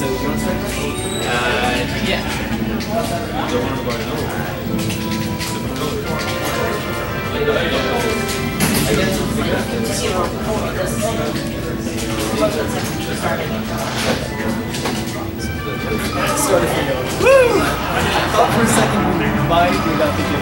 so you want to start? Yeah. Don't want to go Woo! I thought for a second we might be about to give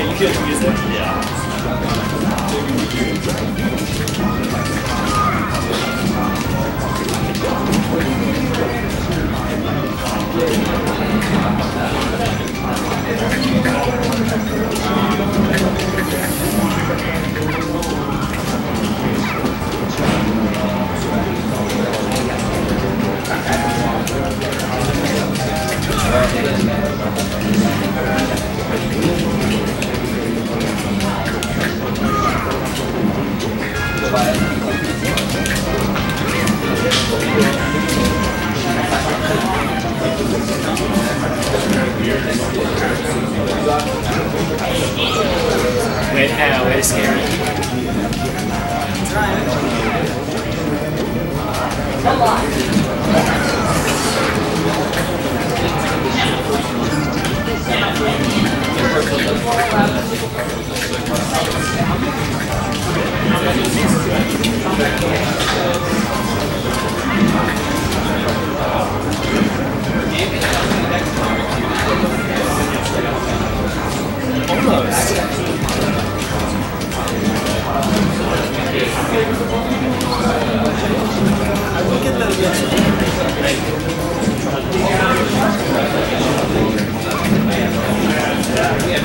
Yeah, you killed him, isn't it? Way to scare it. Almost. I will get that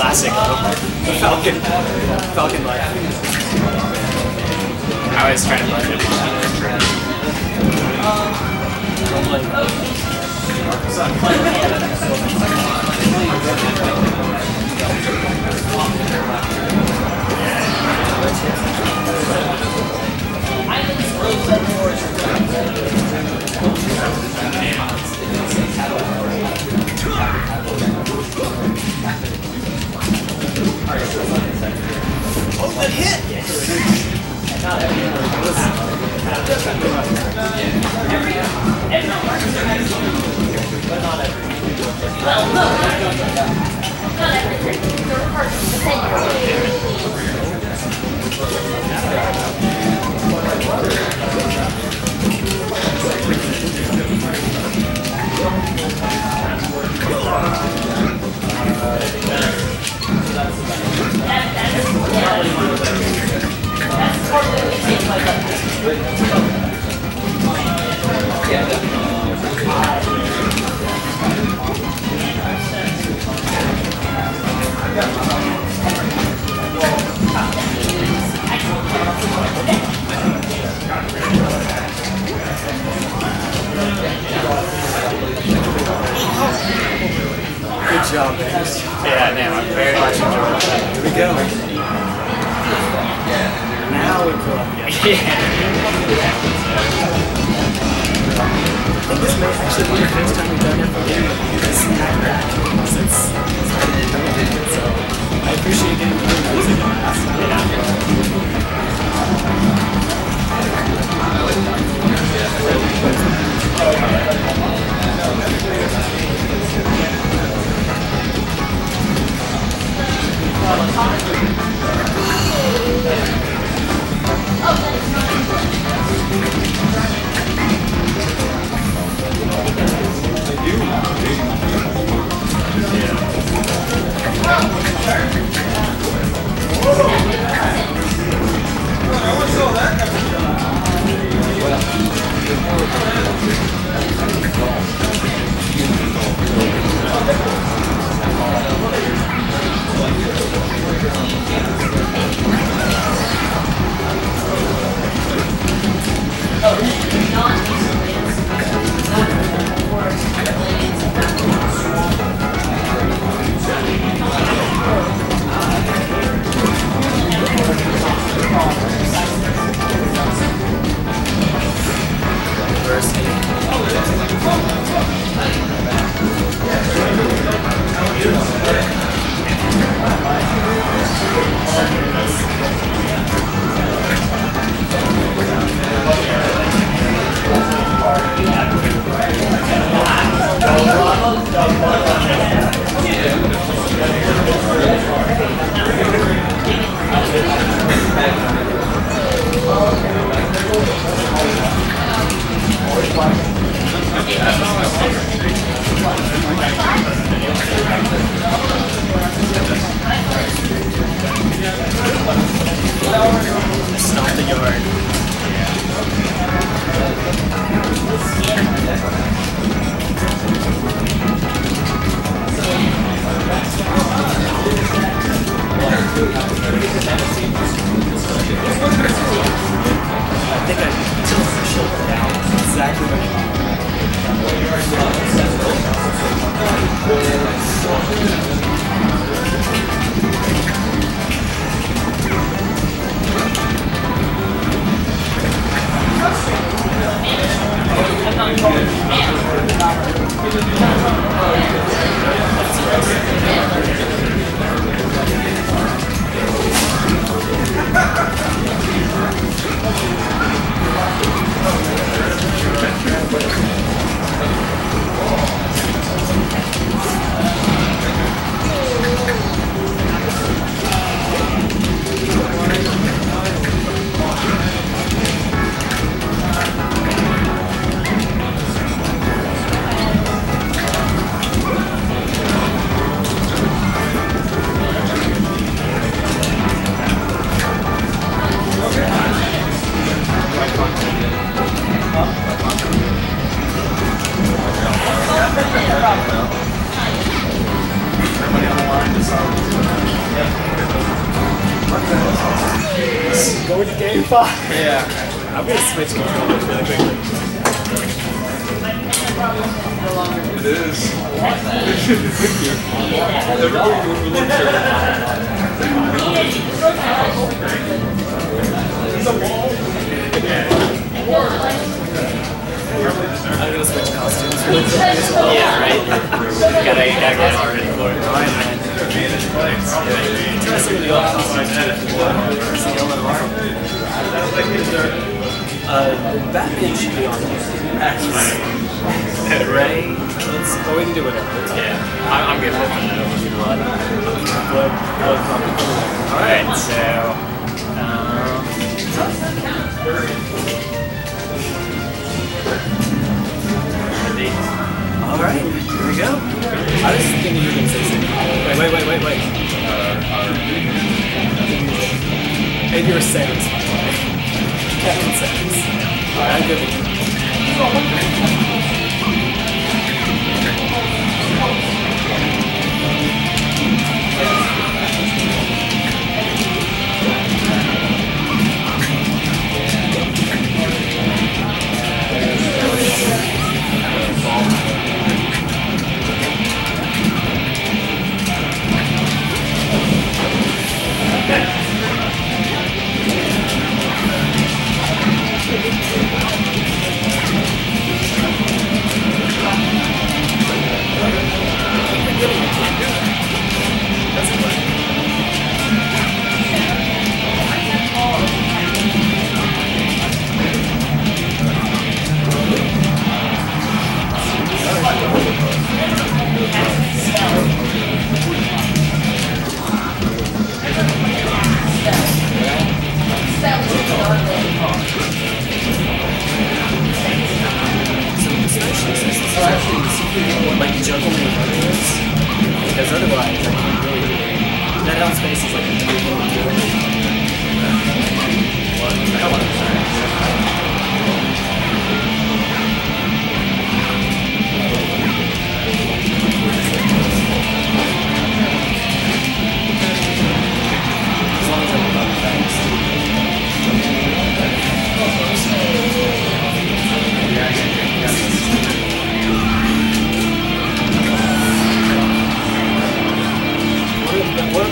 Classic Falcon life. I always try to blend it. good hit! Good job, man. Yeah, damn, I very much enjoyed that. Here we go. Now we pull up. I think this may actually be the first time we've done it for you. This is not bad. So I appreciate getting to do this. Go to game 5. Yeah. I'm going to switch controllers really quickly. It is. I'm going to switch costumes. Yeah, right? Got a dagger already for it. Batman should be on X. Ray, oh, we can do whatever. Yeah, I'm good. Alright, so alright, here we go. I was thinking you were gonna say something. Wait. And you were saying it's fine. Captain Sands. I'm good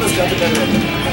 with better.